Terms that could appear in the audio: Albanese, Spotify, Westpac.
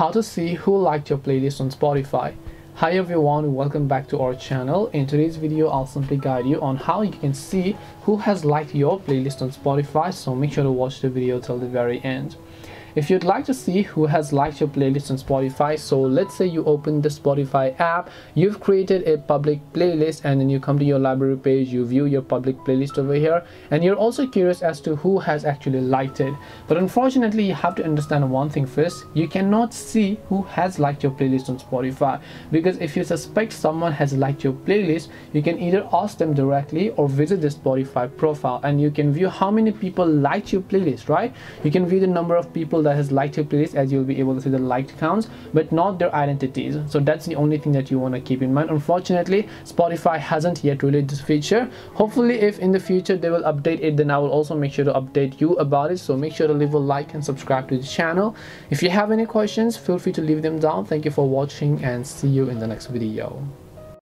How to see who liked your playlist on Spotify. Hi everyone, welcome back to our channel. In today's video, I'll simply guide you on how you can see who has liked your playlist on Spotify, so make sure to watch the video till the very end. If you'd like to see who has liked your playlist on Spotify, so let's say you open the Spotify app, you've created a public playlist, and then you come to your library page, you view your public playlist over here, and you're also curious as to who has actually liked it. But unfortunately, you have to understand one thing first, you cannot see who has liked your playlist on Spotify, because if you suspect someone has liked your playlist, you can either ask them directly or visit the Spotify profile, and you can view how many people liked your playlist, right? You can view the number of people that has liked your playlist, as you'll be able to see the liked counts, but not their identities. So that's the only thing that you want to keep in mind. Unfortunately, Spotify hasn't yet released this feature. Hopefully, if in the future they will update it, then I will also make sure to update you about it. So make sure to leave a like and subscribe to the channel. If you have any questions, feel free to leave them down. Thank you for watching and see you in the next video.